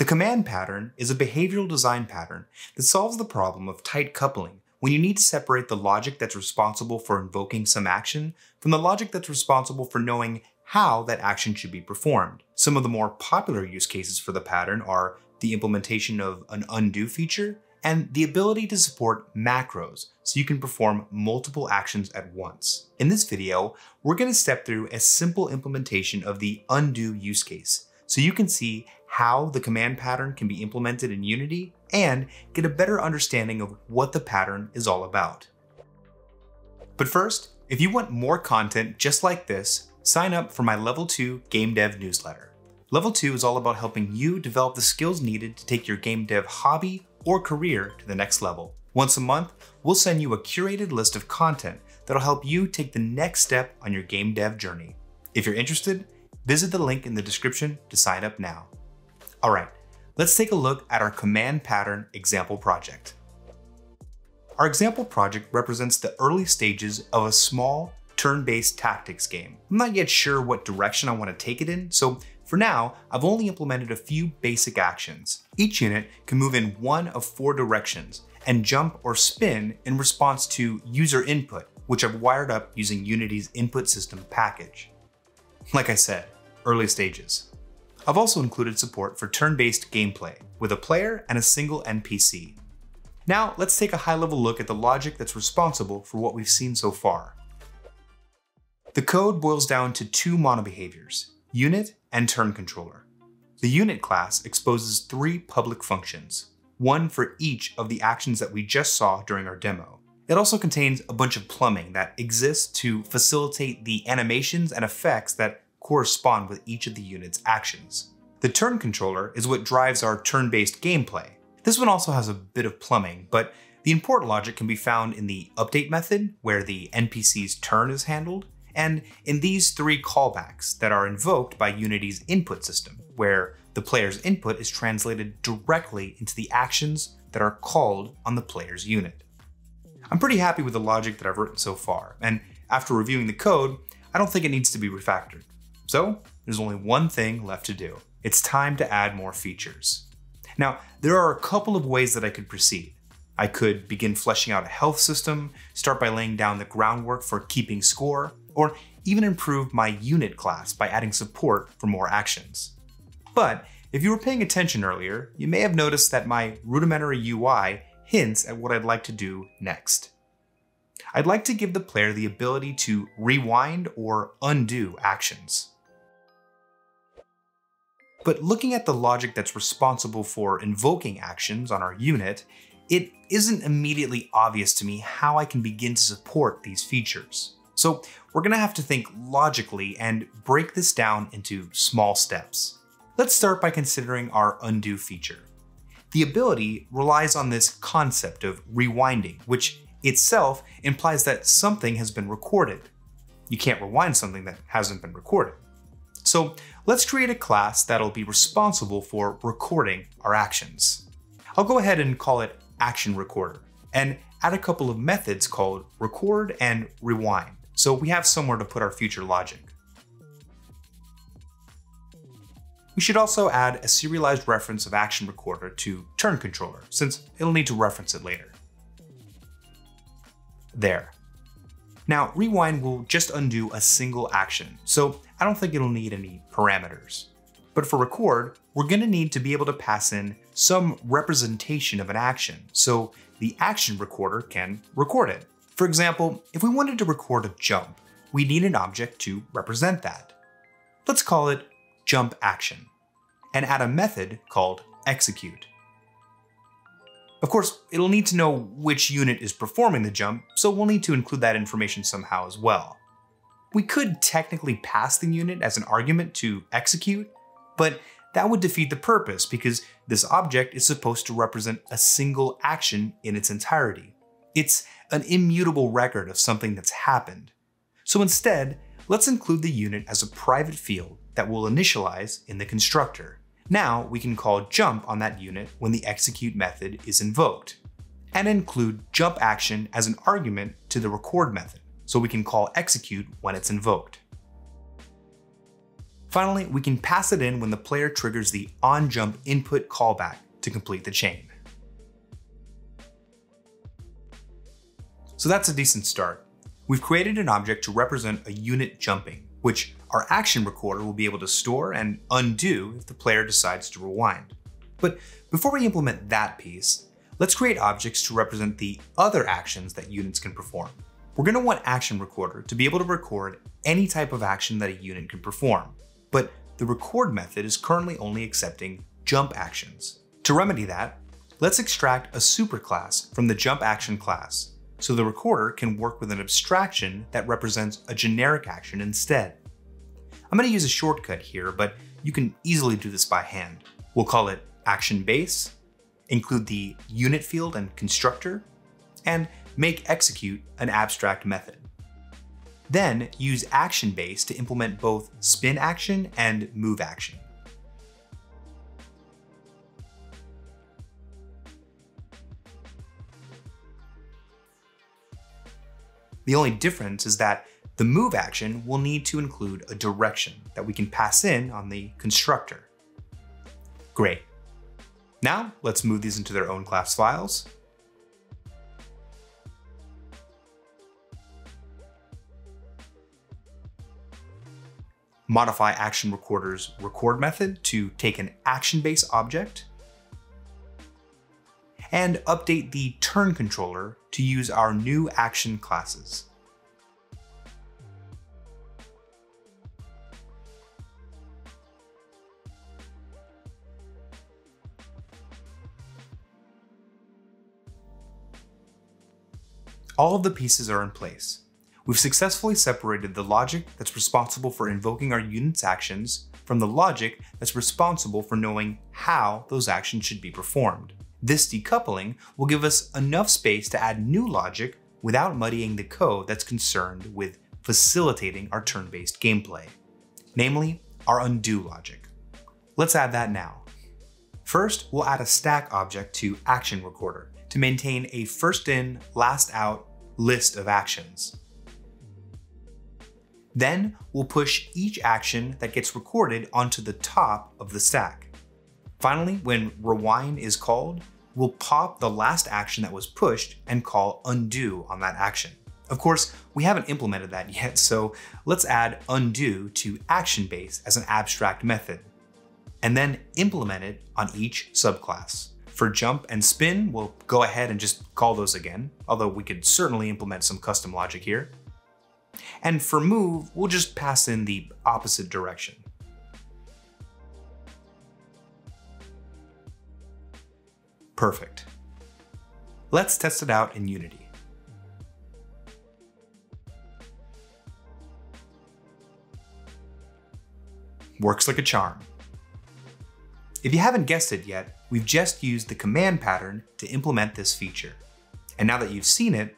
The command pattern is a behavioral design pattern that solves the problem of tight coupling when you need to separate the logic that's responsible for invoking some action from the logic that's responsible for knowing how that action should be performed. Some of the more popular use cases for the pattern are the implementation of an undo feature and the ability to support macros so you can perform multiple actions at once. In this video, we're going to step through a simple implementation of the undo use case so you can see how the command pattern can be implemented in Unity and get a better understanding of what the pattern is all about. But first, if you want more content just like this, sign up for my Level 2 Game Dev Newsletter. Level 2 is all about helping you develop the skills needed to take your game dev hobby or career to the next level. Once a month, we'll send you a curated list of content that'll help you take the next step on your game dev journey. If you're interested, visit the link in the description to sign up now. All right, let's take a look at our command pattern example project. Our example project represents the early stages of a small turn-based tactics game. I'm not yet sure what direction I want to take it in, so for now, I've only implemented a few basic actions. Each unit can move in one of four directions and jump or spin in response to user input, which I've wired up using Unity's input system package. Like I said, early stages. I've also included support for turn-based gameplay with a player and a single NPC. Now let's take a high-level look at the logic that's responsible for what we've seen so far. The code boils down to two monobehaviors, unit and TurnController. The unit class exposes three public functions, one for each of the actions that we just saw during our demo. It also contains a bunch of plumbing that exists to facilitate the animations and effects that correspond with each of the unit's actions. The TurnController is what drives our turn-based gameplay. This one also has a bit of plumbing, but the import logic can be found in the update method where the NPC's turn is handled, and in these three callbacks that are invoked by Unity's input system, where the player's input is translated directly into the actions that are called on the player's unit. I'm pretty happy with the logic that I've written so far, and after reviewing the code, I don't think it needs to be refactored. So there's only one thing left to do. It's time to add more features. Now, there are a couple of ways that I could proceed. I could begin fleshing out a health system, start by laying down the groundwork for keeping score, or even improve my unit class by adding support for more actions. But if you were paying attention earlier, you may have noticed that my rudimentary UI hints at what I'd like to do next. I'd like to give the player the ability to rewind or undo actions. But looking at the logic that's responsible for invoking actions on our unit, it isn't immediately obvious to me how I can begin to support these features. So we're going to have to think logically and break this down into small steps. Let's start by considering our undo feature. The ability relies on this concept of rewinding, which itself implies that something has been recorded. You can't rewind something that hasn't been recorded. So let's create a class that'll be responsible for recording our actions. I'll go ahead and call it ActionRecorder and add a couple of methods called record and rewind. So we have somewhere to put our future logic. We should also add a serialized reference of ActionRecorder to TurnController, since it'll need to reference it later. There. Now, rewind will just undo a single action, so I don't think it'll need any parameters. But for record, we're going to need to be able to pass in some representation of an action, so the ActionRecorder can record it. For example, if we wanted to record a jump, we need an object to represent that. Let's call it JumpAction and add a method called execute. Of course, it'll need to know which unit is performing the jump, so we'll need to include that information somehow as well. We could technically pass the unit as an argument to execute, but that would defeat the purpose because this object is supposed to represent a single action in its entirety. It's an immutable record of something that's happened. So instead, let's include the unit as a private field that we'll initialize in the constructor. Now we can call jump on that unit when the execute method is invoked, and include jump action as an argument to the record method, so we can call execute when it's invoked. Finally, we can pass it in when the player triggers the onJump input callback to complete the chain. So that's a decent start. We've created an object to represent a unit jumping, which our action recorder will be able to store and undo if the player decides to rewind. But before we implement that piece, let's create objects to represent the other actions that units can perform. We're going to want action recorder to be able to record any type of action that a unit can perform. But the record method is currently only accepting jump actions. To remedy that, let's extract a superclass from the JumpAction class, so the recorder can work with an abstraction that represents a generic action instead. I'm going to use a shortcut here, but you can easily do this by hand. We'll call it ActionBase, include the unit field and constructor, and make execute an abstract method. Then use ActionBase to implement both SpinAction and MoveAction. The only difference is that the move action will need to include a direction that we can pass in on the constructor. Great. Now let's move these into their own class files. Modify action recorder's record method to take an action-based object, and update the TurnController to use our new action classes. All of the pieces are in place. We've successfully separated the logic that's responsible for invoking our unit's actions from the logic that's responsible for knowing how those actions should be performed. This decoupling will give us enough space to add new logic without muddying the code that's concerned with facilitating our turn-based gameplay, namely our undo logic. Let's add that now. First, we'll add a stack object to action recorder to maintain a first in, last out list of actions. Then we'll push each action that gets recorded onto the top of the stack. Finally, when rewind is called, we'll pop the last action that was pushed and call undo on that action. Of course, we haven't implemented that yet, so let's add undo to ActionBase as an abstract method, and then implement it on each subclass. For jump and spin, we'll go ahead and just call those again, although we could certainly implement some custom logic here. And for move, we'll just pass in the opposite direction. Perfect. Let's test it out in Unity. Works like a charm. If you haven't guessed it yet, we've just used the command pattern to implement this feature. And now that you've seen it,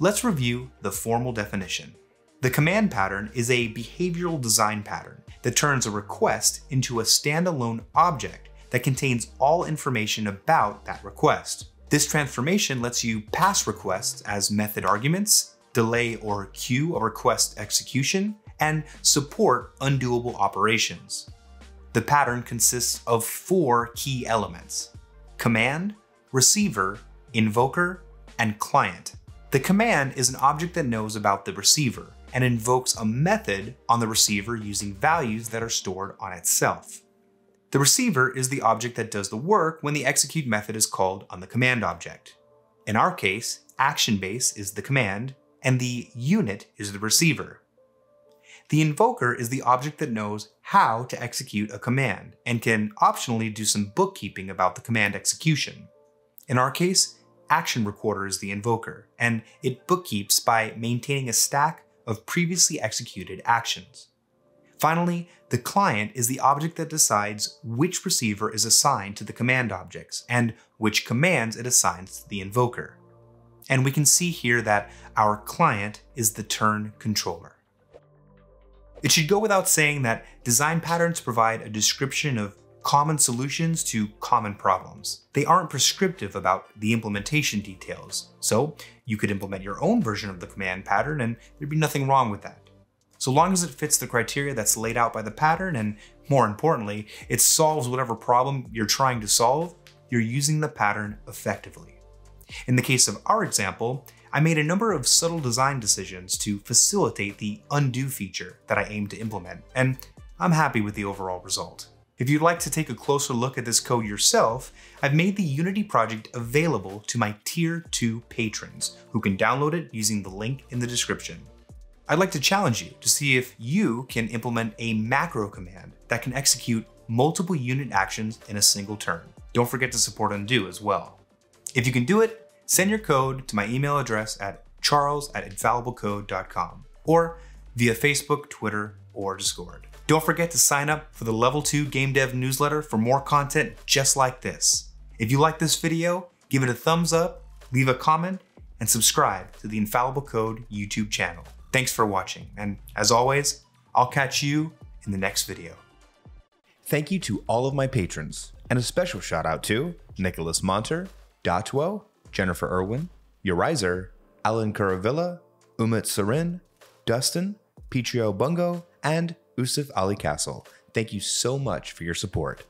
let's review the formal definition. The command pattern is a behavioral design pattern that turns a request into a standalone object that contains all information about that request. This transformation lets you pass requests as method arguments, delay or queue a request execution, and support undoable operations. The pattern consists of 4 key elements: command, receiver, invoker, and client. The command is an object that knows about the receiver and invokes a method on the receiver using values that are stored on itself. The receiver is the object that does the work when the execute method is called on the command object. In our case, ActionBase is the command, and the unit is the receiver. The invoker is the object that knows how to execute a command and can optionally do some bookkeeping about the command execution. In our case, Action Recorder is the invoker, and it bookkeeps by maintaining a stack of previously executed actions. Finally, the client is the object that decides which receiver is assigned to the command objects and which commands it assigns to the invoker. And we can see here that our client is the turn controller. It should go without saying that design patterns provide a description of common solutions to common problems. They aren't prescriptive about the implementation details, so you could implement your own version of the command pattern and there'd be nothing wrong with that. so long as it fits the criteria that's laid out by the pattern, and more importantly, it solves whatever problem you're trying to solve, you're using the pattern effectively. In the case of our example, I made a number of subtle design decisions to facilitate the undo feature that I aimed to implement, and I'm happy with the overall result. If you'd like to take a closer look at this code yourself, I've made the Unity project available to my Tier 2 patrons, who can download it using the link in the description. I'd like to challenge you to see if you can implement a macro command that can execute multiple unit actions in a single turn. Don't forget to support undo as well. If you can do it, send your code to my email address at charles@infalliblecode.com or via Facebook, Twitter, or Discord. Don't forget to sign up for the Level 2 Game Dev Newsletter for more content just like this. If you like this video, give it a thumbs up, leave a comment, and subscribe to the Infallible Code YouTube channel. Thanks for watching, and as always, I'll catch you in the next video. Thank you to all of my patrons, and a special shout out to Nicholas Monter, Datuo, Jennifer Irwin, Yurizer, Alan Caravilla, Umut Sarin, Dustin, Petrio Bungo, and Yusuf Ali Castle. Thank you so much for your support.